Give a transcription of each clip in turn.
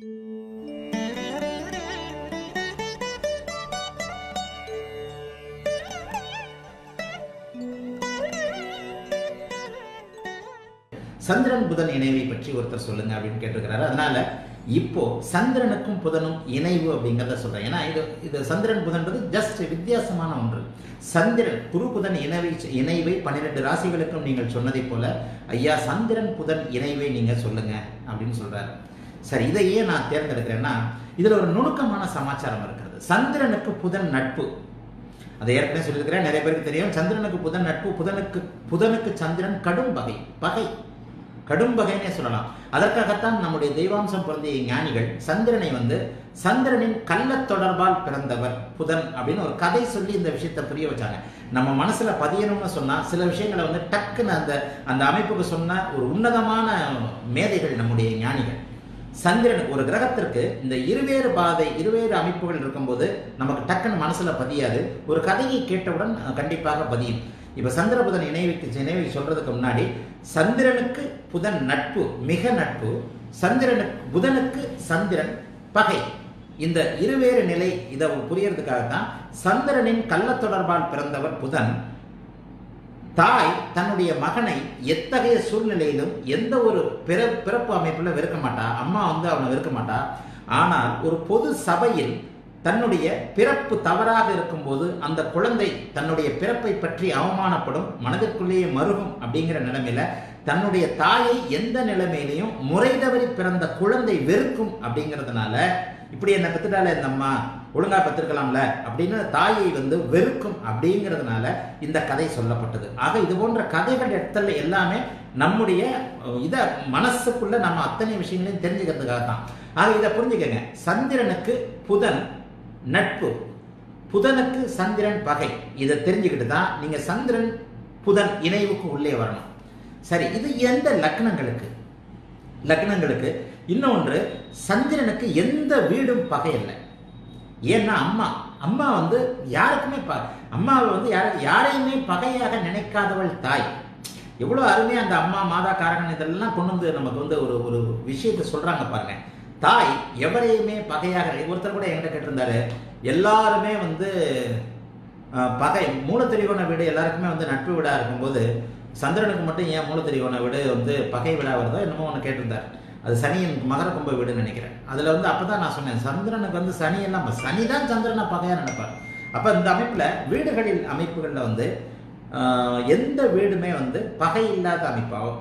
சந்திரன் புதன் இணைவை பற்றி ஒருத்தர் சொல்லுங்க அப்படின்னு கேட்டிருக்கிறாரு. அதனால இப்போ சந்திரனுக்கும் புதனும் இணைவு அப்படிங்கிறத சொல்றேன். ஏன்னா இது சந்திரன் புதன்றது ஜஸ்ட் வித்தியாசமான ஒன்று. சந்திரன் குரு புதன் இணைவை 12 ராசிகளுக்கும் நீங்கள் சொன்னதை போல ஐயா சந்திரன் புதன் இணைவை நீங்க சொல்லுங்க அப்படின்னு சொல்றாரு. சரி, இதையே நான் தேர்ந்தெடுக்கிறேன்னா இதுல ஒரு நுணுக்கமான சமாச்சாரம் இருக்கிறது. சந்திரனுக்கு புதன் நட்பு, அதை ஏற்கனவே சொல்லியிருக்கிறேன், நிறைய பேருக்கு தெரியும். சந்திரனுக்கு புதன் நட்பு, புதனுக்கு சந்திரன் கடும் கடும் பகைனே சொல்லலாம். அதற்காகத்தான் நம்முடைய தெய்வாம்சம் பிறந்திய ஞானிகள் சந்திரனை சந்திரனின் கள்ள தொடர்பால் பிறந்தவர் புதன் அப்படின்னு ஒரு கதை சொல்லி இந்த விஷயத்தை புரிய வச்சாங்க. நம்ம மனசுல பதியணும்னு சொன்னா சில விஷயங்களை டக்குன்னு அந்த அமைப்புக்கு சொன்ன ஒரு உன்னதமான மேதைகள் நம்முடைய ஞானிகள். சந்திரனுக்கு ஒரு கிரகத்திற்கு இந்த இருவேறு அமைப்புகள் இருக்கும்போது நமக்கு டக்குன்னு மனசுல பதியாது, ஒரு கதையை கேட்டவுடன் கண்டிப்பாக பதியும். இப்ப சந்திர புதன் இணைவை சொல்றதுக்கு முன்னாடி சந்திரனுக்கு புதன் நட்பு, மிக நட்பு, புதனுக்கு சந்திரன் பகை, இந்த இருவேறு நிலை இதை புரியறதுக்காகத்தான் சந்திரனின் கள்ள தொடர்பால் பிறந்தவர் புதன். தாய் தன்னுடைய மகனை எத்தகைய சூழ்நிலையிலும் எந்த ஒரு பிறப்பு அமைப்புல வெறுக்க மாட்டா, அம்மா அவனை வெறுக்க மாட்டா. ஆனால் ஒரு பொது சபையில் தன்னுடைய பிறப்பு தவறாக இருக்கும்போது அந்த குழந்தை தன்னுடைய பிறப்பை பற்றி அவமானப்படும், மனதிற்குள்ளேயே மருகும். அப்படிங்கிற நிலைமையில தன்னுடைய தாயை எந்த நிலைமையிலையும் முறை தவறி பிறந்த குழந்தை வெறுக்கும். அப்படிங்கிறதுனால இப்படி என்னை பெற்றுட்டாலே இந்த அம்மா ஒழுங்கா பெற்றிருக்கலாம்ல அப்படின்னு தாயை வெறுக்கும். அப்படிங்கிறதுனால இந்த கதை சொல்லப்பட்டது. ஆக இது போன்ற கதைகள் இடத்துல எல்லாமே நம்முடைய இதை மனசுக்குள்ள நம்ம அத்தனை விஷயங்களையும் தெரிஞ்சுக்கிறதுக்காக தான். ஆக இதை புரிஞ்சுக்கங்க. சந்திரனுக்கு புதன் நட்பு, புதனுக்கு சந்திரன் பகை. இதை தெரிஞ்சுக்கிட்டு தான் நீங்க சந்திரன் புதன் இணைவுக்கு உள்ளே வரணும். சரி, இது எந்த லக்னங்களுக்கு? இன்னொன்று, சந்திரனுக்கு எந்த வீடும் பகை இல்லை. ஏன்னா அம்மா யாருக்குமே அம்மாவை யாரையுமே பகையாக நினைக்காதவள் தாய். எவ்வளோ அருமையாக அந்த அம்மா மாதா காரகன் இதெல்லாம் கொண்டு நமக்கு ஒரு விஷயத்தை சொல்றாங்க பாருங்க. தாய் எவரையுமே பகையாக, ஒருத்தர் கூட என்கிட்ட கேட்டிருந்தாரு, எல்லாருமே பகை, மூலத்தெளிவான வீடு எல்லாருக்குமே நட்பு வீடாக இருக்கும்போது சந்திரனுக்கு மட்டும் ஏன் மூலத்தெளிவான வீடு பகை வீடாக வருதோ என்னமோ ஒன்று கேட்டிருந்தார். அது சனியின் மகர கும்ப வீடுன்னு நினைக்கிறேன். அதில் அப்போதான் நான் சொன்னேன், சந்திரனுக்கு சனி எல்லாம், சனி தான் சந்திரனை பகையாக நினைப்பார். அப்போ இந்த அமைப்பில் வீடுகளில் அமைப்புகளில் எந்த வீடுமே பகை இல்லாத அமைப்பாகும்.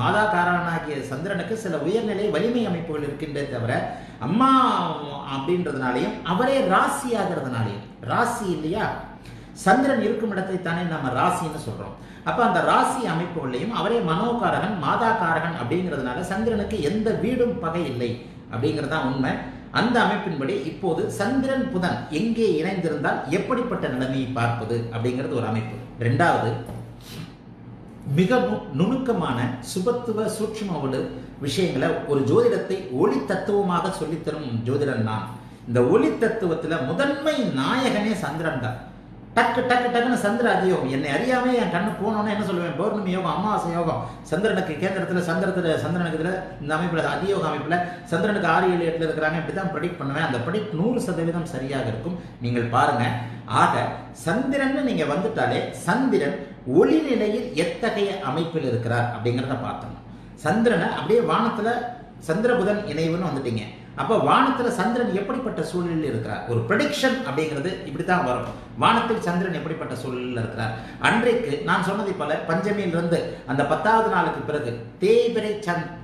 மாதா காரணாகிய சந்திரனுக்கு சில உயர்நிலை வலிமை அமைப்புகள் இருக்கின்றே தவிர அம்மா அப்படின்றதுனாலையும் அவரே ராசி ஆகிறதுனாலையும், ராசி இல்லையா, சந்திரன் இருக்கும் இடத்தை தானே நம்ம ராசின்னு சொல்றோம். அப்ப அந்த ராசி அமைப்புகளையும் அவரே மனோகாரகன் மாதா காரகன் அப்படிங்கிறதுனால சந்திரனுக்கு எந்த வீடும் பகை இல்லை அப்படிங்கிறதான் உண்மை. அந்த அமைப்பின்படி இப்போது சந்திரன் புதன் எங்கே இணைந்திருந்தால் எப்படிப்பட்ட நிலைமையை பார்ப்பது அப்படிங்கிறது ஒரு அமைப்பு. ரெண்டாவது, மிகவும் நுணுக்கமான சுபத்துவ சூட்சும விஷயங்களை ஒரு ஜோதிடத்தை ஒளி தத்துவமாக சொல்லித்தரும் ஜோதிடன் தான். இந்த ஒளி தத்துவத்துல முதன்மை நாயகனே சந்திரன் தான். டக்கு டக்கு டக்குன்னு சந்திர அதியோகம், என்னை அறியாமே என் கண்ணு போனோன்னு என்ன சொல்லுவேன், பௌர்ணமி யோகம், அமாவாசை யோகம், சந்திரனுக்கு கேந்திரத்தில் சந்திரனுக்கு இதில் இந்த அமைப்பில் அதியோக அமைப்பில் சந்திரனுக்கு 6, 7, 8 இருக்கிறாங்க, இப்படி தான் ப்ரெடிக்ட் பண்ணுவேன். அந்த ப்ரெடிக்ட் 100% சரியாக இருக்கும், நீங்கள் பாருங்க. ஆக சந்திரன்னு நீங்கள் வந்துட்டாலே சந்திரன் ஒளி நிலையில் எத்தகைய அமைப்பில் இருக்கிறார் அப்படிங்கிறத பார்த்தோம். சந்திரனை அப்படியே வானத்தில் சந்திரபுதன் இணைவுன்னு வந்துட்டீங்க. அப்போ வானத்தில் சந்திரன் எப்படிப்பட்ட சூழலில் இருக்கிறார், ஒரு ப்ரெடிக்ஷன் அப்படிங்கிறது இப்படி தான் வரும். வானத்தில் சந்திரன் எப்படிப்பட்ட சூழலில் இருக்கிறார் அன்றைக்கு நான் சொன்னதை போல பஞ்சமியிலிருந்து அந்த 10வது நாளுக்கு பிறகு தேய்பிரை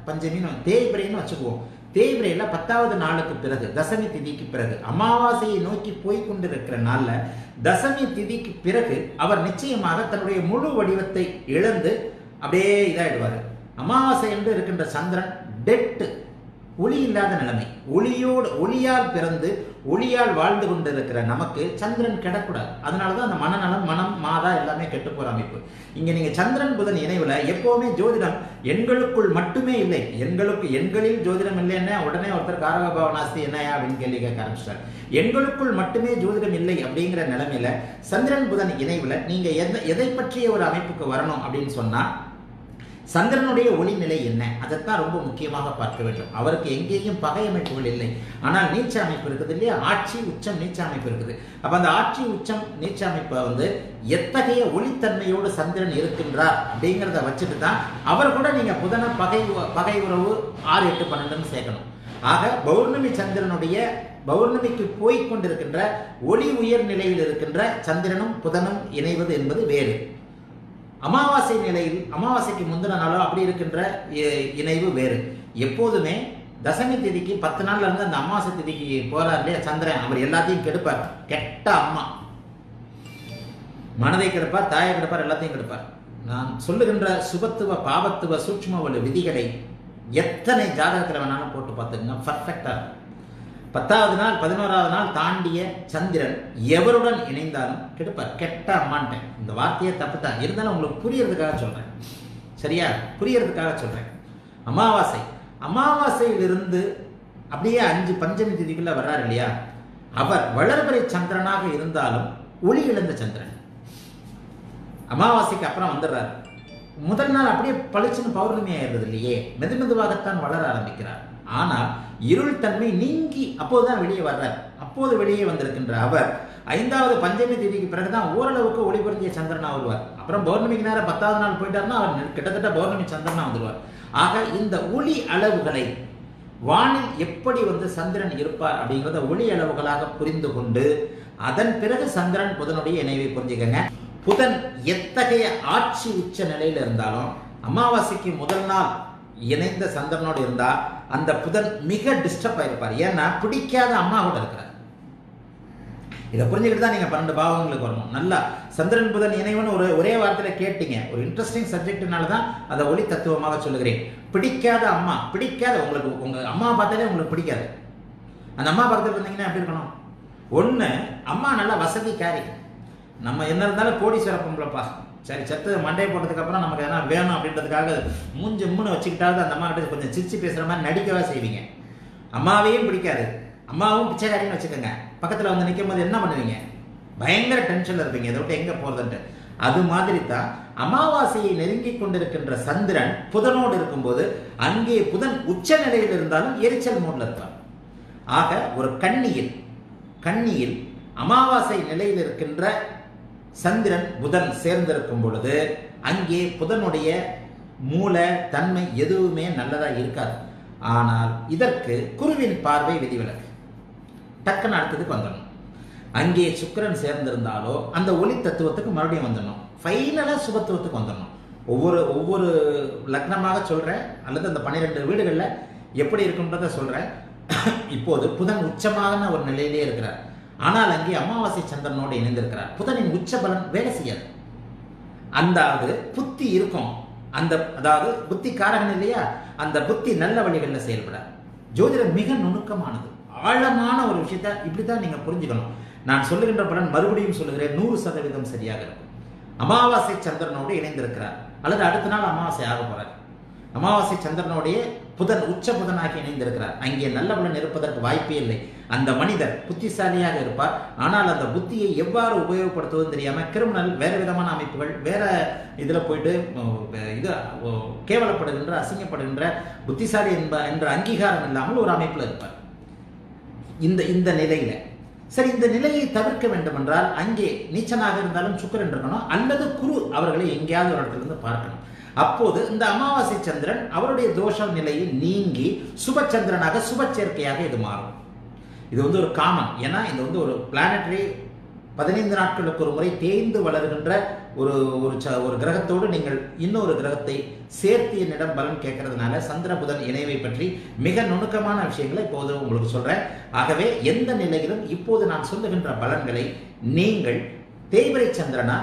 பஞ்சமின்னு தேய்பிரைன்னு வச்சுக்குவோம். தேய்பிரையில் 10வது நாளுக்கு பிறகு தசமி திதிக்கு பிறகு அமாவாசையை நோக்கி போய்கொண்டிருக்கிற நாளில் தசமி திதிக்கு பிறகு அவர் நிச்சயமாக தன்னுடைய முழு வடிவத்தை இழந்து அப்படியே இதாகிடுவார். அமாவாசை என்று இருக்கின்ற சந்திரன் டெட்டு, ஒளி இல்லாத நிலைமை. ஒளியால் பிறந்து ஒளியால் வாழ்ந்து கொண்டிருக்கிற நமக்கு சந்திரன் கிடக்கூடாது. அதனாலதான் அந்த மனநலம், மனம், மாதா எல்லாமே கெட்டு போற அமைப்பு. இங்க நீங்க சந்திரன் புதன் இணைவுல எப்பவுமே ஜோதிடம் எண்களுக்குள் மட்டுமே இல்லை, எண்களில் ஜோதிடம் இல்லைன்னா உடனே ஒருத்தர் காரகபாவ நாஸ்தி என்னையா அப்படின்னு கேள்வி கேட்க ஆரம்பிச்சிட்டார். எண்களுக்குள் மட்டுமே ஜோதிடம் இல்லை அப்படிங்கிற நிலைமையில சந்திரன் புதன் இணைவுல நீங்க எதை பற்றிய ஒரு அமைப்புக்கு வரணும் அப்படின்னு சொன்னா சந்திரனுடைய ஒளி நிலை என்ன, அதைத்தான் ரொம்ப முக்கியமாக பார்க்க வேண்டும். அவருக்கு எங்கேயும் பகை அமைப்புகள் இல்லை. ஆனால் நீச்ச அமைப்பு இருக்குது இல்லையா, ஆட்சி உச்சம் நீச்ச அமைப்பு இருக்குது. அப்போ அந்த ஆட்சி உச்சம் நீச்ச அமைப்பை வந்து எத்தகைய ஒளித்தன்மையோடு சந்திரன் இருக்கின்றார் அப்படிங்கிறத வச்சுட்டு தான் அவர் கூட நீங்கள் புதன பகை உறவு 6, 8, 12 சேர்க்கணும். ஆக பௌர்ணமி சந்திரனுடைய பௌர்ணமிக்கு போய்கொண்டிருக்கின்ற ஒளி உயர் நிலையில் இருக்கின்ற சந்திரனும் புதனும் இணைவது என்பது வேறு. அமாவாசை நிலையில் அமாவாசைக்கு முந்தின நாளோ அப்படி இருக்கின்ற இணைவு வேறு. எப்போதுமே தசமி திதிக்கு 10 நாள்ல இருந்து அந்த அமாவாசை திதிக்கு போறார் இல்லையா சந்திரன், அவர் எல்லாத்தையும் கெடுப்பார். கெட்ட அம்மா மனதை கெடுப்பார், தாயை கெடுப்பார், எல்லாத்தையும் கெடுப்பார். நான் சொல்லுகின்ற சுபத்துவ பாவத்துவ சூட்சும உள்ள விதிகளை எத்தனை ஜாதகத்தில் வேணாலும் போட்டு பார்த்துக்கோங்க, பர்ஃபெக்டா இருக்கும். 10ஆவது நாள் 11ஆவது நாள் தாண்டிய சந்திரன் எவருடன் இணைந்தாலும் கெடுப்பார். கெட்ட அம்மான்ட்டேன் இந்த வார்த்தையை தப்புத்தான், இருந்தாலும் உங்களுக்கு புரியறதுக்காக சொல்கிறேன், சரியா புரியறதுக்காக சொல்கிறேன். அமாவாசை அமாவாசையிலிருந்து அப்படியே 5 பஞ்சமி திதிக்குள்ளே வர்றார் இல்லையா, அவர் வளர்பிறை சந்திரனாக இருந்தாலும் ஒளி இழந்த சந்திரன். அமாவாசைக்கு அப்புறம் வந்துடுறார், முதல் நாள் அப்படியே பளிச்சுன்னு பௌர்ணமி ஆயிடுறது இல்லையே, மெதுவாகத்தான் வளர ஆரம்பிக்கிறார். ஆனால் இருள் தன்மை நீங்கி அப்போதுதான் வெளியே வர்றார். அப்போது வெளியே வந்திருக்கின்ற அவர் 5ஆவது பஞ்சமி தேதிக்கு பிறகுதான் ஓரளவுக்கு ஒளிபுரத்திய சந்திரனா வருவார். அப்புறம் பௌர்ணமிக்கு நேரம் 10ஆவது நாள் போயிட்டாருன்னா அவர் கிட்டத்தட்ட பௌர்ணமி சந்திரனா வந்துடுவார். ஆக இந்த ஒளி அளவுகளை வானில் எப்படி வந்து சந்திரன் இருப்பார் அப்படிங்கிறத ஒளி அளவுகளாக புரிந்து கொண்டு அதன் பிறகு சந்திரன் புதனுடைய இணைவை புரிஞ்சுக்கங்க. புதன் எத்தகைய ஆட்சி உச்ச நிலையில் இருந்தாலும் அமாவாசைக்கு முதல் நாள் இணைந்த சந்திரனோடு இருந்தால் அந்த புதன் மிக டிஸ்டர்ப் ஆகிருப்பார். ஏன்னா பிடிக்காத அம்மாவோட இருக்கிறார். இதை புரிஞ்சுக்கிட்டு தான் நீங்கள் 12 பாவங்களுக்கு வரணும். நல்லா சந்திரன் புதன் இணைவுன்னு ஒரே வார்த்தையில் கேட்டீங்க, ஒரு இன்ட்ரெஸ்டிங் சப்ஜெக்ட்னால தான் அதை ஒளி தத்துவமாக சொல்லுகிறேன். பிடிக்காத அம்மா, பிடிக்காத உங்களுக்கு உங்கள் அம்மா பார்த்தாலே உங்களுக்கு பிடிக்காது. அந்த அம்மா பக்கத்தில் இருந்தீங்கன்னா எப்படி இருக்கணும்? ஒன்று அம்மா நல்லா வசதி காரி, நம்ம என்ன இருந்தாலும் கோடீஸ்வர பொம்பளைப்பா, சரி செத்து மண்டையை போட்டதுக்கப்புறம் நமக்கு எதனா வேணும் அப்படின்றதுக்காக மூஞ்சு மூணு வச்சுக்கிட்டாவது அந்த அம்மா கிட்ட கொஞ்சம் சிரிச்சு பேசுகிற மாதிரி நடிக்கவே செய்வீங்க. அம்மாவையும் பிடிக்காது, அம்மாவும் பிச்சைக்காரின்னு வச்சுக்கோங்க. பக்கத்தில் வந்து நிற்கும் போது என்ன பண்ணுவீங்க? பயங்கர டென்ஷனில் இருப்பீங்க, இதை விட்டு எங்கே போகிறதுன்ட்டு. அது மாதிரி தான் அமாவாசையை நெருங்கி கொண்டிருக்கின்ற சந்திரன் புதனோடு இருக்கும்போது அங்கே புதன் உச்ச நிலையில் இருந்தாலும் எரிச்சல் மூடில் இருப்பார். ஆக ஒரு கண்ணியில் அமாவாசை நிலையில் இருக்கின்ற சந்திரன் புதன் சேர்ந்திருக்கும் பொழுது அங்கே புதனுடைய மூல தன்மை எதுவுமே நல்லதாக இருக்காது. ஆனால் இதற்கு குருவின் பார்வை விதிவிலக்கு, டக்குன்னு அடுத்ததுக்கு வந்துடணும். அங்கே சுக்கிரன் சேர்ந்திருந்தாலோ அந்த ஒளி தத்துவத்துக்கு மறுபடியும் வந்துடணும், ஃபைனலாக சுபத்துவத்துக்கு வந்துடணும். ஒவ்வொரு லக்னமாக சொல்கிறேன், அல்லது அந்த 12 வீடுகளில் எப்படி இருக்குன்றத சொல்கிறேன். இப்போது புதன் உச்சமான ஒரு நிலையிலே இருக்கிறார், ஆனால் அங்கே அமாவாசை சந்திரனோடு இணைந்திருக்கிறார். புதனின் உச்ச பலன் வேலை செய்யாது. அந்த புத்தி இருக்கும், அதாவது புத்தி காரகன் இல்லையா, அந்த புத்தி நல்ல வழிகளில் செயல்படாது. ஜோதிடம் மிக நுணுக்கமானது, ஆழமான ஒரு விஷயத்த இப்படித்தான் நீங்கள் புரிஞ்சுக்கணும். நான் சொல்லுகின்ற பலன் மறுபடியும் சொல்லுகிறேன், 100% சரியாக இருக்கும். அமாவாசை சந்திரனோடு இணைந்திருக்கிறார், அல்லது அடுத்த நாள் அமாவாசை ஆக போறார். அமாவாசை சந்திரனுடைய புதன் உச்ச புதனாக இணைந்திருக்கிறார், அங்கே நல்ல பலன் இருப்பதற்கு வாய்ப்பே இல்லை. அந்த மனிதர் புத்திசாலியாக இருப்பார், ஆனால் அந்த புத்தியை எவ்வாறு உபயோகப்படுத்துவதுன்னு தெரியாமல் கிரிமினல் வேறு விதமான அமைப்புகள் வேற இதில் போயிட்டு இது கேவலப்படுகின்ற அசிங்கப்படுகின்ற புத்திசாலி என்ற அங்கீகாரம் இல்லாமல் ஒரு அமைப்பில் இருப்பார். இந்த நிலையில சரி, இந்த நிலையை தவிர்க்க வேண்டும் என்றால் அங்கே நீச்சனாக இருந்தாலும் சுக்கிரன் இருக்கணும், அல்லது குரு அவர்களை எங்கேயாவது ஒரு இடத்துலேருந்து பார்க்கணும். அப்போது இந்த அமாவாசை சந்திரன் அவருடைய தோஷ நிலையில் நீங்கி சுபச்சந்திரனாக சுபச்சேர்க்கையாக இது மாறும். இது வந்து ஒரு காமன், ஏன்னா இது வந்து ஒரு பிளானட்டரி 15 நாட்களுக்கு ஒரு முறை தேய்ந்து வளர்கின்ற ஒரு கிரகத்தோடு நீங்கள் இன்னொரு கிரகத்தை சேர்த்து என்னிடம் பலன் கேட்கறதுனால சந்திர புதன் இணைவை பற்றி மிக நுணுக்கமான விஷயங்களை இப்போது உங்களுக்கு சொல்கிறேன். ஆகவே எந்த நிலையிலும் இப்போது நான் சொல்லுகின்ற பலன்களை நீங்கள் தேய்பிரை சந்திரனா,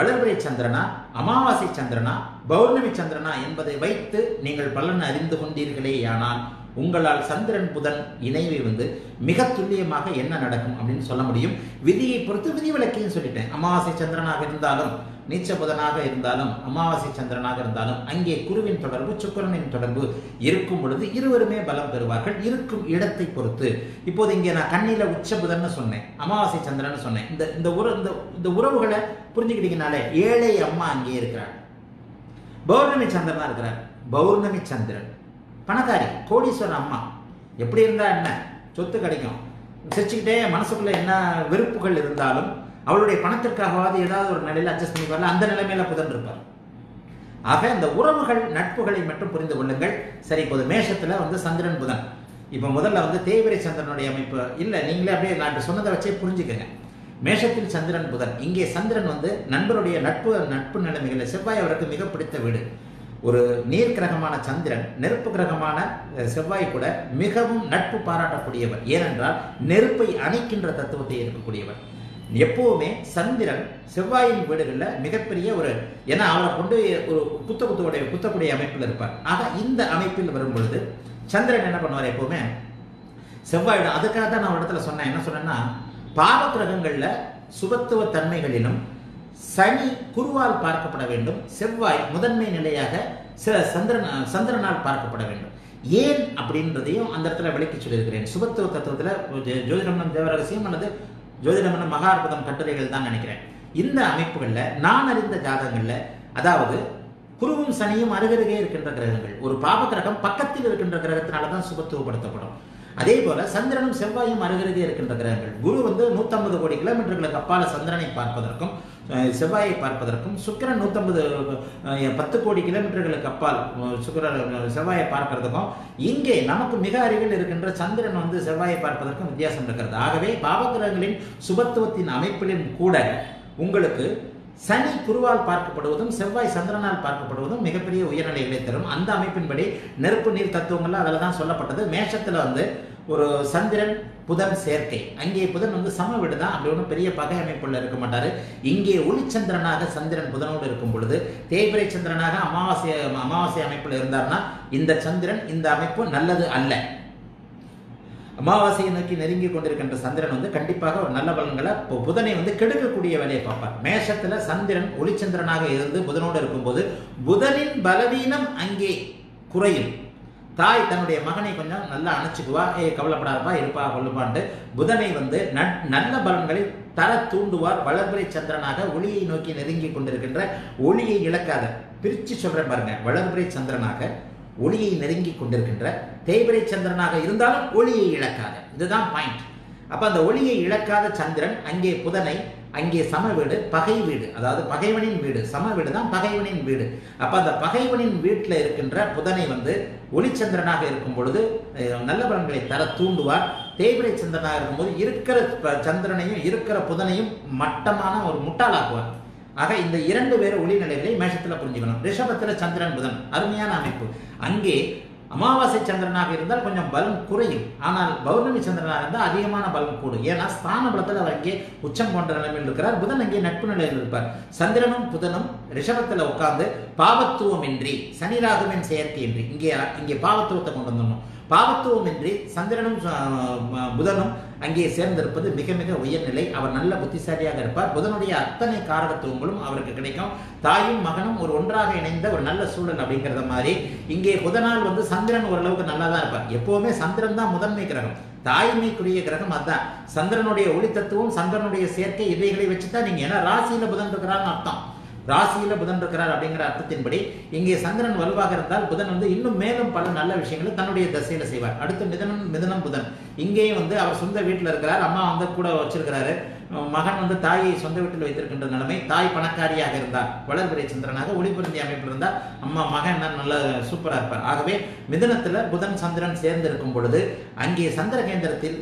வளர்பிரை சந்திரனா, அமாவாசை சந்திரனா, பௌர்ணமி சந்திரனா என்பதை வைத்து நீங்கள் பலன் அறிந்து கொண்டீர்களேயானால் உங்களால் சந்திரன் புதன் இணைவை வந்து மிக துல்லியமாக என்ன நடக்கும் அப்படின்னு சொல்ல முடியும். விதியை பொறுத்து விதிவிலக்கையும் சொல்லிட்டேன். அமாவாசை சந்திரனாக இருந்தாலும் நீச்ச புதனாக இருந்தாலும் அமாவாசை சந்திரனாக இருந்தாலும் அங்கே குருவின் தொடர்பு சுக்கிரனின் தொடர்பு இருக்கும் பொழுது இருவருமே பலம் பெறுவார்கள், இருக்கும் இடத்தை பொறுத்து. இப்போது இங்கே நான் கண்ணியில் உச்ச புதன்னு சொன்னேன், அமாவாசை சந்திரன்னு சொன்னேன். இந்த உறவுகளை புரிஞ்சுக்கிட்டீங்கனாலே ஏழை அம்மா அங்கே இருக்கிறாள், பௌர்ணமி சந்திரனாக இருக்கிறார். பௌர்ணமி சந்திரன் பணக்காரி, கோடீஸ்வரன் அம்மா. எப்படி இருந்தால் என்ன சொத்து கிடைக்கும்? சிரிச்சுக்கிட்டே மனசுக்குள்ளே என்ன வெறுப்புகள் இருந்தாலும் அவளுடைய பணத்திற்காகவாது ஏதாவது ஒரு நிலையில் அட்ஜஸ்ட் பண்ணி வரல, அந்த நிலைமையில் புதன்றிருப்பார். ஆக இந்த உறவுகள் நட்புகளை மட்டும் புரிந்து கொள்ளுங்கள். சரி, இப்போது மேஷத்தில் சந்திரன் புதன். இப்போ முதல்ல தேய்பிரை சந்திரனுடைய அமைப்பு இல்லை, நீங்களே அப்படியே நான் இப்போ சொன்னதை வச்சே புரிஞ்சுக்கங்க. மேஷத்தில் சந்திரன் புதன். இங்கே சந்திரன் நண்பருடைய நட்பு நிலைமைகளில் செவ்வாய் அவருக்கு மிக பிடித்த வீடு. ஒரு நீர் கிரகமான சந்திரன் நெருப்பு கிரகமான செவ்வாய் கூட மிகவும் நட்பு பாராட்டக்கூடியவர். ஏனென்றால் நெருப்பை அணைக்கின்ற தத்துவத்தை இருக்கக்கூடியவர். எப்போவுமே சந்திரன் செவ்வாயின் வீடுகளில் மிகப்பெரிய ஒரு, ஏன்னா அவரை கொண்டு ஒரு குத்தக்கூடிய அமைப்பில் இருப்பார். ஆனால் இந்த அமைப்பில் வரும் பொழுது சந்திரன் என்ன பண்ணுவார்? எப்போவுமே செவ்வாயிடம். அதுக்காக தான் நான் ஒரு இடத்துல சொன்னேன், என்ன சொன்னேன்னா, பாவ கிரகங்களில் சுபத்துவ தன்மைகளிலும் சனி குருவால் பார்க்கப்பட வேண்டும், செவ்வாய் முதன்மை நிலையாக சந்திரனால் பார்க்கப்பட வேண்டும். ஏன் அப்படின்றதையும் அந்த இடத்துல விளக்கி சொல்லியிருக்கிறேன். சுபத்துவ தத்துவத்தில் ஜோதிடம் தேவரகசியம் அல்லது ஜோதிடம் மகா அற்புதம் கட்டுரைகள் தான் நினைக்கிறேன். இந்த அமைப்புகளில் நான் அறிந்த ஜாதகங்களில், அதாவது குருவும் சனியும் அருகருகே இருக்கின்ற கிரகங்கள், ஒரு பாவ கிரகம் பக்கத்தில் இருக்கின்ற கிரகத்தினால தான் சுபத்துவப்படுத்தப்படும். அதே போல சந்திரனும் செவ்வாயும் அருகருகே இருக்கின்ற கிரகங்கள். குரு 150 கோடி கிலோமீட்டர்களுக்கு அப்பால் சந்திரனை பார்ப்பதற்கும் செவ்வாயை பார்ப்பதற்கும், சுக்கிரன் 10 கோடி கிலோமீட்டர்களுக்கு அப்பால் செவ்வாயை பார்க்கறதுக்கும், இங்கே நமக்கு மிக அருகில் இருக்கின்ற சந்திரன் செவ்வாயை பார்ப்பதற்கும் வித்தியாசம் இருக்கிறது. ஆகவே பாவகிரகங்களின் சுபத்துவத்தின் அமைப்பிலும் கூட உங்களுக்கு சனி குருவால் பார்க்கப்படுவதும் செவ்வாய் சந்திரனால் பார்க்கப்படுவதும் மிகப்பெரிய உயர்நிலைகளை தரும். அந்த அமைப்பின்படி நெருப்பு நீர் தத்துவங்கள்லாம் அதில் தான் சொல்லப்பட்டது. மேஷத்தில் ஒரு சந்திரன் புதன் சேர்க்கை. அங்கே புதன் சம வீடு தான், அப்படி ஒன்றும் பெரிய பகை அமைப்புள்ள இருக்க மாட்டார். இங்கே ஒளிச்சந்திரனாக சந்திரன் புதனோடு இருக்கும் பொழுது, தேய்பிரை சந்திரனாக அமாவாசை அமைப்பில் இருந்தார்னா இந்த சந்திரன், இந்த அமைப்பு நல்லது அல்ல. அமாவாசையை நோக்கி நெருங்கி கொண்டிருக்கின்ற சந்திரன் கண்டிப்பாக ஒரு நல்ல பலன்களை புதனை கெடுக்கக்கூடிய வேலையை பார்ப்பார். மேஷத்தில் சந்திரன் ஒளிச்சந்திரனாக இருந்து புதனோடு இருக்கும்போது புதனின் பலவீனம் அங்கே குறையும். தாய் தன்னுடைய மகனை கொஞ்சம் நல்லா அணைச்சிக்குவா, கவலைப்படாதப்பா, இருப்பா, கொள்ளுப்பான்ட்டு புதனை நல்ல பலன்களை தர தூண்டுவார். வளர்பிறை சந்திரனாக ஒளியை நோக்கி நெருங்கி கொண்டிருக்கின்ற, ஒளியை இழக்காத, பிரித்து சொல்கிறேன் பாருங்க, வளர்பிறை சந்திரனாக ஒளியை நெருங்கி கொண்டிருக்கின்ற, தேய்பிரை சந்திரனாக இருந்தாலும் ஒளியை இழக்காத, இதுதான் பாயிண்ட். அப்போ அந்த ஒளியை இழக்காத சந்திரன் அங்கே புதனை, அங்கே சம வீடு பகை வீடு, அதாவது பகைவனின் வீடு, சம வீடு தான் பகைவனின் வீடு. அப்போ அந்த பகைவனின் வீட்டில் இருக்கின்ற புதனை ஒளிச்சந்திரனாக இருக்கும் பொழுது நல்ல பலன்களை தர தூண்டுவார். தேய்பிரை சந்திரனாக இருக்கும்போது இருக்கிற சந்திரனையும் இருக்கிற புதனையும் மட்டமான ஒரு முட்டாளாக்குவார். ஆக இந்த 2 பேர் ஒளி நிலைகளை மேஷத்தில் புரிஞ்சுக்கணும். ரிஷபத்தில் சந்திரன் புதன் அருமையான அமைப்பு. அங்கே அமாவாசை சந்திரனாக இருந்தால் கொஞ்சம் பலம் குறையும், ஆனால் பௌர்ணமி சந்திரனாக இருந்தால் அதிகமான பலம் கூடும். ஏன்னா ஸ்தான பலத்தில் அவர் அங்கே உச்சம் போன்ற நிலைமையில் இருக்கிறார், புதன் அங்கே நட்பு நிலையில் இருப்பார். சந்திரனும் புதனும் ரிஷபத்தில் உட்கார்ந்து பாவத்துவமின்றி, சனி ராகுவின் செயற்கையின்றி, இங்கே பாவத்துவத்தை கொண்டு வந்துடணும். பாவத்துவமின்றி சந்திரனும் புதனும் அங்கே சேர்ந்திருப்பது மிக மிக உயர்நிலை. அவர் நல்ல புத்திசாலியாக இருப்பார். புதனுடைய அத்தனை காரகத்துவங்களும் அவருக்கு கிடைக்கும். தாயும் மகனும் ஒன்றாக இணைந்த ஒரு நல்ல சூழல் அப்படிங்கிறத மாதிரி இங்கே புதனால் சந்திரன் ஓரளவுக்கு நல்லா தான் இருப்பார். எப்போவுமே சந்திரன் தான் முதன்மை கிரகம், தாய்மைக்குரிய கிரகம். அதுதான் சந்திரனுடைய ஒளி தத்துவம், சந்திரனுடைய சேர்க்கை, இவைகளை வச்சுதான் நீங்கள், ஏன்னா ராசியில் புதன் இருக்கிறான்னு அர்த்தம், ராசியில் புதன் இருக்கிறார் அப்படிங்கிற அர்த்தத்தின்படி இங்கே சந்திரன் வலுவாக இருந்தால் புதன் இன்னும் மேலும் பல நல்ல விஷயங்களை தன்னுடைய திசையில் செய்வார். அடுத்து மிதுனம் புதன். இங்கேயும் அவர் சொந்த வீட்டில் இருக்கிறார், அம்மா கூட வச்சிருக்கிறாரு, மகன் தாயை சொந்த வீட்டில் வைத்திருக்கின்ற நிலைமை. தாய் பணக்காரியாக இருந்தார், வளர்பிறை சந்திரனாக ஒளிபுரந்தி அமைப்பில் இருந்தார், அம்மா மகன் நல்ல சூப்பராக இருப்பார். ஆகவே மிதுனத்தில் புதன் சந்திரன் சேர்ந்திருக்கும் பொழுது அங்கே சந்திர கேந்திரத்தில்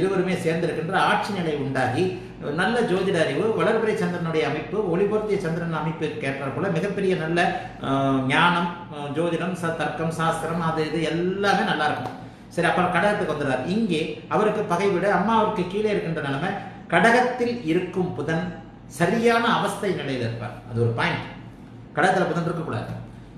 இருவருமே சேர்ந்திருக்கின்ற ஆட்சி நிலை உண்டாகி நல்ல ஜோதிட அறிவு, வளர்பிறை சந்திரனுடைய அமைப்பு, ஒளிபுரத்திய சந்திரன் அமைப்பு கேட்டாற்போல மிகப்பெரிய நல்ல ஞானம், ஜோதிடம், தர்க்கம், சாஸ்திரம், அது இது எல்லாமே நல்லா இருக்கும். சரி, அப்புறம் கடகத்துக்கு வந்துடுறார். இங்கே அவருக்கு பகை வீடு, அம்மாவுக்கு கீழே இருக்கின்ற நிலைமை. கடகத்தில் இருக்கும் புதன் சரியான அவஸ்தை நிலையில் இருப்பார். அது ஒரு பாயிண்ட். கடகத்தில் புதன் இருக்கக்கூடாது,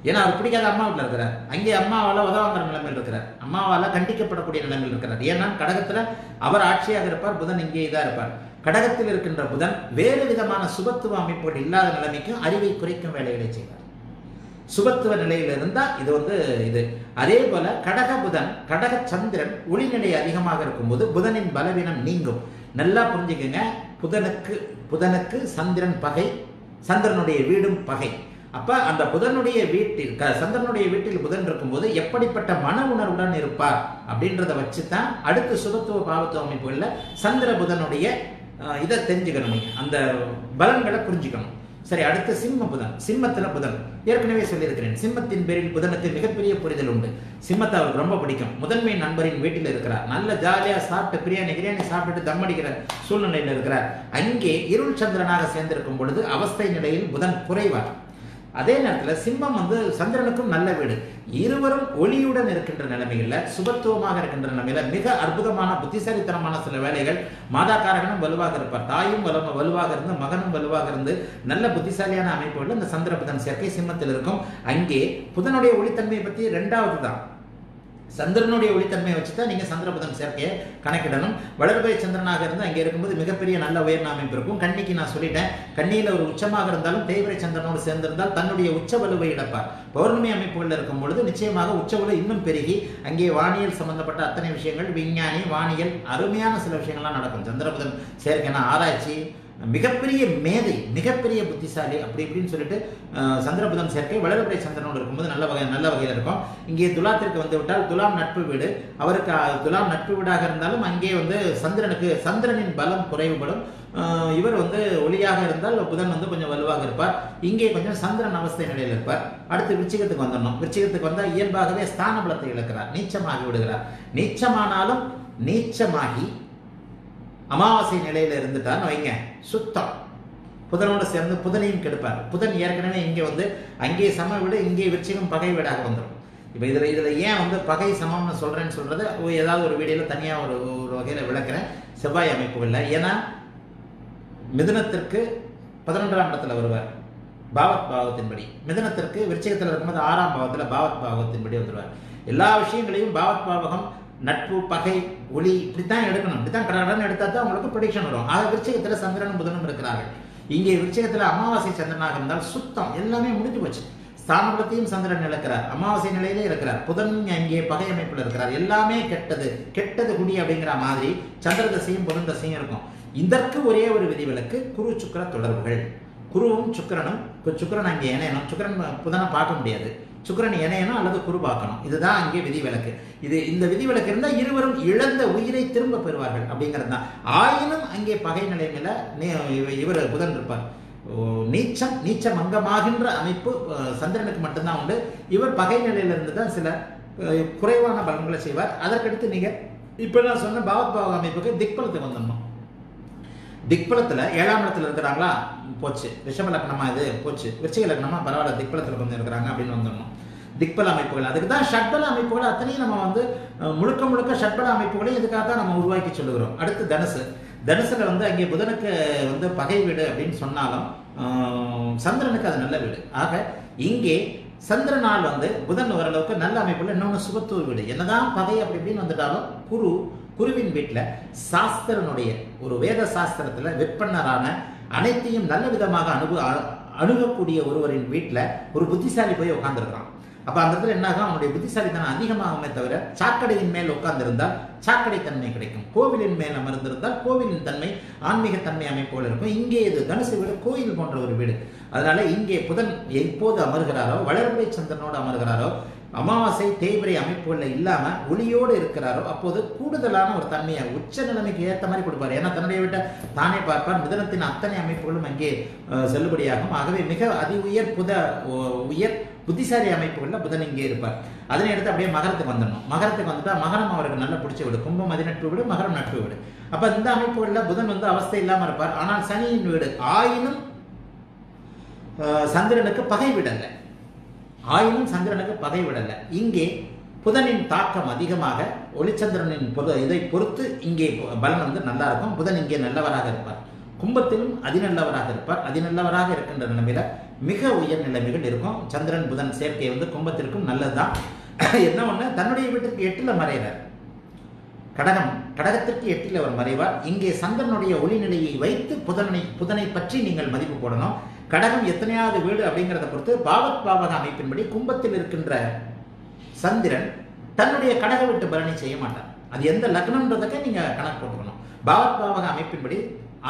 ஏன்னா அவர் பிடிக்காத அம்மா வீட்டில் இருக்கிறார். அங்கே அம்மாவால் உதவாங்கிற நிலைமையில் இருக்கிறார், அம்மாவால் கண்டிக்கப்படக்கூடிய நிலைமையில் இருக்கிறார். ஏன்னா கடகத்தில் அவர் ஆட்சியாக இருப்பார், புதன் இங்கே இதாக இருப்பார். கடகத்தில் இருக்கின்ற புதன் வேறு விதமான சுபத்துவ அமைப்புகள் இல்லாத நிலைமைக்கும் அறிவை குறைக்கும் வேலைகளை செய்வார். சுபத்துவ நிலையில் இருந்தால் இது இது. அதே போல கடக புதன், கடக சந்திரன் ஒளிநிலை அதிகமாக இருக்கும்போது புதனின் பலவீனம் நீங்கும். நல்லா புரிஞ்சுக்கங்க, புதனுக்கு சந்திரன் பகை, சந்திரனுடைய வீடும் பகை. அப்ப அந்த புதனுடைய வீட்டில் சந்திரனுடைய வீட்டில் புதன் இருக்கும்போது எப்படிப்பட்ட மன உணர்வுடன் இருப்பார் அப்படின்றத வச்சுதான் அடுத்து சுபத்துவ பாவத்துவ அமைப்பு இல்லை சந்திர புதனுடைய இதை தெரிஞ்சுக்கணும், அந்த பலன்களை புரிஞ்சுக்கணும். சரி, அடுத்து சிம்ம புதன். சிம்மத்துல புதன் ஏற்கனவே சொல்லியிருக்கிறேன். சிம்மத்தின் பேரில் புதனுக்கு மிகப்பெரிய புரிதல் உண்டு. சிம்மத்தை அவருக்கு ரொம்ப பிடிக்கும். முதன்மை நண்பரின் வீட்டில் இருக்கிறார், நல்ல ஜாலியா சாப்பிட்டு பிரியாணி கிரியாணி சாப்பிட்டுட்டு தம்மடிக்கிற சூழ்நிலையில் இருக்கிறார். அங்கே இருள் சந்திரனாக சேர்ந்திருக்கும் பொழுது அவஸ்தை நிலையில் புதன் குறைவார். அதே நேரத்தில் சிம்மம் வந்து சந்திரனுக்கும் நல்ல வீடு. இருவரும் ஒளியுடன் இருக்கின்ற நிலைமையில, சுபத்துவமாக இருக்கின்ற நிலைமையில மிக அற்புதமான புத்திசாலித்தனமான சில வேலைகள். மாதாக்காரகனும் வலுவாக இருப்பார், தாயும் வலுவாக இருந்து மகனும் வலுவாக இருந்து நல்ல புத்திசாலியான அமைப்புகள். இந்த சந்திர புதன் சேர்க்கை சிம்மத்தில் இருக்கும். அங்கே புதனுடைய ஒளித்தன்மையை பற்றி ரெண்டாவது தான், சந்திரனுடைய ஒளித்தன்மையை வச்சு தான் நீங்கள் சந்திர புதன் சேர்க்கையை கணக்கிடணும். வளர்பெய சந்திரனாக இருந்து அங்கே இருக்கும்போது மிகப்பெரிய நல்ல உயர்ந்த அமைப்பு இருக்கும். கன்னிக்கு நான் சொல்லிட்டேன், கன்னியில் ஒரு உச்சமாக இருந்தாலும் தேய்பிரை சந்திரனோடு சேர்ந்திருந்தால் தன்னுடைய உச்ச வலுவை இழப்பார். பௌர்ணமி அமைப்புகளில் இருக்கும் பொழுது நிச்சயமாக உச்ச வலு இன்னும் பெருகி அங்கே வானியல் சம்பந்தப்பட்ட அத்தனை விஷயங்கள், விஞ்ஞானி வானியல் அருமையான சில விஷயங்கள்லாம் நடக்கும். சந்திர புதன் சேர்க்கைனா ஆராய்ச்சி, மிகப்பெரிய மேதை, மிகப்பெரிய புத்திசாலி அப்படி இப்படின்னு சொல்லிட்டு சந்திரபுதன் சேர்க்கை வளர்பெரிய சந்திரனோடு இருக்கும்போது நல்ல வகையில் இருக்கும். இங்கே துலாத்திற்கு வந்துவிட்டால் துலாம் நட்பு வீடு. அவருக்கு துலாம் நட்பு வீடாக இருந்தாலும் அங்கே வந்து சந்திரனின் பலம் குறைவுபடும். இவர் வந்து ஒளியாக இருந்தால் புதன் வந்து கொஞ்சம் வலுவாக இருப்பார். இங்கே கொஞ்சம் சந்திரன் அவஸ்தை நிலையில் இருப்பார். அடுத்து விருச்சிகத்துக்கு வந்துடணும். விருச்சிகத்துக்கு வந்தால் இயல்பாகவே ஸ்தான பலத்தை இழக்கிறார், நீச்சமாகி விடுகிறார். நீச்சமானாலும் நீச்சமாகி அமாவாசை நிலையில இருந்துட்டான்னு வைங்க, சுத்தம் புதனோடு சேர்ந்து புதனையும் கெடுப்பார். புதன் ஏற்கனவே இங்கே வந்து அங்கே சம வீடு, இங்கே விருச்சிகம் பகை வீடாக வந்துடும். இப்போ இதில் ஏன் வந்து பகை சமம்னு சொல்கிறேன்னு சொல்கிறது ஏதாவது ஒரு வீடியோவில் தனியாக ஒரு வகையில் விளக்குறேன். செவ்வாய் அமைப்பு இல்லை, ஏன்னா மிதுனத்திற்கு 11ஆம் இடத்துல வருவார் பாவத் பாவத்தின்படி. மிதுனத்திற்கு விருச்சிகத்தில் இருக்கும்போது 6ஆம் பாவத்தில் பாவத் பாவத்தின்படி வந்துடுவார். எல்லா விஷயங்களையும் பாவத் பாவகம், நட்பு, பகை, ஒளி இப்படித்தான் எடுக்கணும். இப்படித்தான் கடகடன்னு எடுத்தால் தான் உங்களுக்கு ப்ரெடிக்ஷன் வரும். ஆக விருச்சிகத்தில் சந்திரனும் புதனும் இருக்கிறார்கள். இங்கே விருச்சிகத்தில் அமாவாசை சந்திரனாக இருந்தால் சுத்தம், எல்லாமே முடிஞ்சு போச்சு. ஸ்தானபலத்தையும் சந்திரன் இழக்கிறார், அமாவாசை நிலையிலே இருக்கிறார், புதன் அங்கே பகை அமைப்பில் இருக்கிறார். எல்லாமே கெட்டது கெட்டது குடி அப்படிங்கிற மாதிரி சந்திர தசையும் புதன் தசையும் இருக்கும். இதற்கு ஒரே ஒரு விதிவிலக்கு குரு சுக்கிர தொடர்புகள். குருவும் சுக்கிரனும், சுக்கிரன் அங்கே இணையணும், சுக்கிரன் புதனை பார்க்க முடியாது, சுக்கிரன் இணையணும் அல்லது குரு பார்க்கணும். இதுதான் அங்கே விதிவிலக்கு. இந்த விதிவிலக்கு இருந்தால் இருவரும் இழந்த உயிரை திரும்ப பெறுவார்கள் அப்படிங்கிறது தான். ஆயினும் அங்கே பகை நிலைமையில் இவர் புதன் இருப்பார். நீச்சம் அங்கமாகின்ற அமைப்பு சந்திரனுக்கு மட்டும்தான் உண்டு. இவர் பகை நிலையிலிருந்து தான் சில குறைவான பலன்களை செய்வார். அதற்கடுத்து நீங்கள் இப்போ நான் சொன்ன பாவத் பாவ அமைப்புக்கு திக்பலத்துக்கு வந்துடணும். திக்பலத்தில் 7ஆம் இடத்துல இருக்கிறாங்களா போச்சு, ரிஷப லக்னமா இது போச்சு, விருச்சிக லக்னமா பரவாயில்ல திக்பலத்தில் கொஞ்சம் இருக்கிறாங்க அப்படின்னு வந்துடணும். திக்பல அமைப்புகள், அதுக்கு தான் ஷட்பல அமைப்புகள் அத்தனையும் நம்ம வந்து முழுக்க ஷட்பல அமைப்புகளையும் இதுக்காக தான் நம்ம உருவாக்கி சொல்லுகிறோம். அடுத்து தனுசு. தனுசுல வந்து அங்கே புதனுக்கு வந்து பகை வீடு அப்படின்னு சொன்னாலும் சந்திரனுக்கு அது நல்ல வீடு. ஆக இங்கே சந்திரனால் வந்து புதன் ஓரளவுக்கு நல்ல அமைப்புல இன்னொன்று சுபத்துவ வீடு. என்னதான் பகை அப்படி இப்படின்னு வந்துட்டாலும் குருவின் வீட்டில் சாஸ்திரனுடைய ஒரு வேத சாஸ்திரத்தில் விற்பனரான அனைத்தையும் நல்ல விதமாக அணுகக்கூடிய ஒருவரின் வீட்டில் ஒரு புத்திசாலி போய் உட்காந்துருக்கிறான். அப்போ அந்த இடத்துல என்னாகும், அவனுடைய புத்திசாலித்தனம் அதிகமாகவே தவிர சாக்கடையின் மேல் உட்கார்ந்திருந்தால் சாக்கடை தன்மை கிடைக்கும், கோவிலின் மேல் அமர்ந்திருந்தால் கோவிலின் தன்மை ஆன்மீகத்தன்மை அமைப்போல் இருக்கும். இங்கே இது தனுசு வீடு கோயில் போன்ற ஒரு வீடு. அதனால இங்கே புதன் எப்போது அமர்கிறாரோ, வளர்பிறை சந்திரனோடு அமர்கிறாரோ, அமாவாசை தேய்பிரை அமைப்புகளில் இல்லாமல் ஒளியோடு இருக்கிறாரோ, அப்போது கூடுதலான ஒரு தன்மையை உச்ச நிலைமைக்கு ஏற்ற மாதிரி கொடுப்பார். ஏன்னா தன்னுடைய விட்ட தானே பார்ப்பார். மிதனத்தின் அத்தனை அமைப்புகளும் அங்கே செல்லுபடியாகும். ஆகவே மிக அதி உயர் புத்திசாலி அமைப்புகளில் புதன் இங்கே இருப்பார். அதனை எடுத்து அப்படியே மகரத்துக்கு வந்துடணும். மகரத்துக்கு வந்துட்டால் மகரம் அவருக்கு நல்லா பிடிச்ச வீடு. கும்பம் அதிநட்பு வீடு, மகரம் நட்பு வீடு. அப்போ இந்த அமைப்புகளில் புதன் வந்து அவஸ்தை இல்லாமல் இருப்பார். ஆனால் சனியின் வீடு ஆயினும் சந்திரனுக்கு பகை விடலை. இங்கே புதனின் தாக்கம் அதிகமாக ஒளிச்சந்திரனின் இதை பொறுத்து இங்கே பலன் வந்து நல்லா இருக்கும். புதன் இங்கே நல்லவராக இருப்பார். கும்பத்திலும் அதிநல்லவராக இருப்பார். அதிநல்லவராக இருக்கின்ற நிலைமையில மிக உயர் நிலைமைகள் இருக்கும். சந்திரன் புதன் சேர்க்கை வந்து கும்பத்திற்கும் நல்லதுதான். என்ன ஒண்ணு, தன்னுடைய வீட்டுக்கு 8ல் மறைகிறார். கடகத்திற்கு 8ல் அவர் மறைவார். இங்கே சந்திரனுடைய ஒளிநிலையை வைத்து புதனை பற்றி நீங்கள் மதிப்பு போடணும். கடகம் எத்தனையாவது வீடு அப்படிங்கிறத பொறுத்து பாவத் பாவக அமைப்பின்படி கும்பத்தில் இருக்கின்ற சந்திரன் தன்னுடைய கடக வீட்டு பலனை செய்ய மாட்டார். அது எந்த லக்னம்ன்றதுக்கு நீங்கள் கணக்கு போட்டுக்கணும். பாவத் பாவக அமைப்பின்படி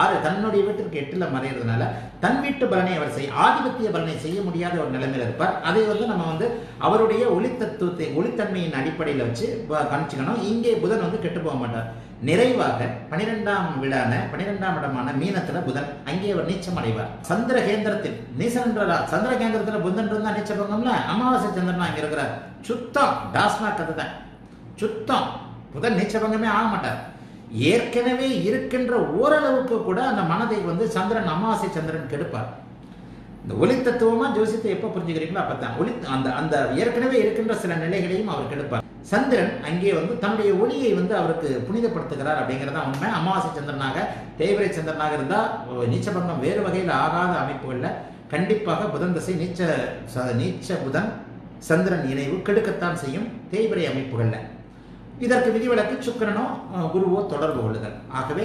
ஆறு தன்னுடைய வீட்டிற்கு எட்டுல மறையிறதுனால தன் வீட்டு பலனை அவர் செய்ய ஆதிபத்திய பலனை செய்ய முடியாத ஒரு நிலைமையில இருப்பார். அதை வந்து நம்ம வந்து அவருடைய ஒளித்தத்துவத்தை ஒளித்தன்மையின் அடிப்படையில் வச்சு கணிச்சுக்கணும். இங்கே புதன் வந்து கெட்டு போக மாட்டார். நிறைவாக 12ஆம் இடமான மீனத்துல புதன் அங்கே அவர் நீச்சம் அடைவார். சந்திரகேந்திரத்தில் நீசரன்றா சந்திரகேந்திரத்துல புதன் இருந்தா நீச்சம் போங்கம்ல. அமாவாசை சந்திரன் அங்க இருக்கிறார். சுத்தம் டாஸ்மா கதை தான். சுத்தம் புதன் நீச்சபங்கமே ஆக மாட்டார். ஏற்கனவே இருக்கின்ற ஓரளவுக்கு கூட அந்த மனதை வந்து சந்திரன் அமாவாசை சந்திரன் கெடுப்பார். இந்த ஒளி தத்துவமா ஜோசியத்தை எப்போ புரிஞ்சுக்கிறீங்களோ அப்பதான் ஒளி அந்த அந்த ஏற்கனவே இருக்கின்ற சில நிலைகளையும் அவர் கெடுப்பார். சந்திரன் அங்கே வந்து தன்னுடைய ஒளியை வந்து அவருக்கு புனிதப்படுத்துகிறார் அப்படிங்கிறதான் உண்மை. அமாவாசை சந்திரனாக தேய்பிரை சந்திரனாக இருந்தால் நீச்சபங்கம் வேறு வகையில் ஆகாத அமைப்புகளில் கண்டிப்பாக புதன் தசை நீச்ச புதன் சந்திரன் இணைவு கெடுக்கத்தான் செய்யும் தேய்பிரை அமைப்புகளில். இதற்கு விதிவிலக்கு சுக்கிரனோ குருவோ தொடர்பு கொள்ளுதல். ஆகவே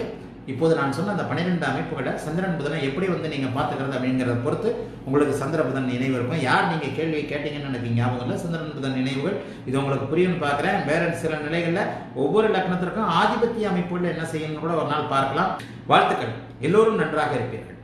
இப்போது நான் சொன்ன அந்த 12 அமைப்புகளை சந்திரன் புதனை எப்படி வந்து நீங்கள் பார்த்துக்கிறது அப்படிங்கிறத பொறுத்து உங்களுக்கு சந்திர புதன் நினைவு இருக்கும். யார் நீங்கள் கேள்வியை கேட்டீங்கன்னு எனக்கு ஞாபகம் இல்லை. சந்திரன் புதன் நினைவுகள் இது உங்களுக்கு புரியும்னு பார்க்குறேன். வேறு சில நிலைகளில் ஒவ்வொரு லக்னத்திற்கும் ஆதிபத்திய அமைப்புகளில் என்ன செய்யணும்னு கூட ஒரு நாள் பார்க்கலாம். வாழ்த்துக்கள், எல்லோரும் நன்றாக இருப்பீர்கள்.